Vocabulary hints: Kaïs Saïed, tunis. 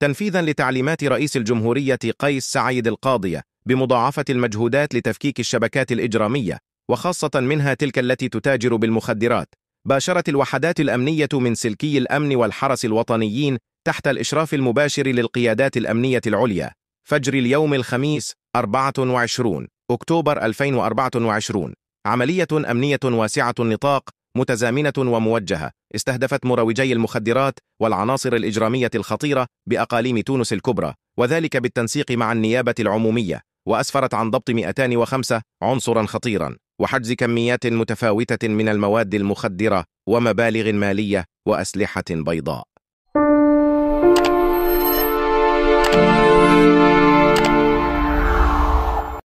تنفيذا لتعليمات رئيس الجمهورية قيس سعيد القاضية بمضاعفة المجهودات لتفكيك الشبكات الإجرامية، وخاصة منها تلك التي تتاجر بالمخدرات. باشرت الوحدات الأمنية من سلكي الأمن والحرس الوطنيين تحت الإشراف المباشر للقيادات الأمنية العليا فجر اليوم الخميس 24 أكتوبر 2024 عملية أمنية واسعة النطاق متزامنة وموجهة استهدفت مروجي المخدرات والعناصر الإجرامية الخطيرة بأقاليم تونس الكبرى، وذلك بالتنسيق مع النيابة العمومية، وأسفرت عن ضبط 205 عنصرا خطيرا وحجز كميات متفاوتة من المواد المخدرة ومبالغ مالية وأسلحة بيضاء.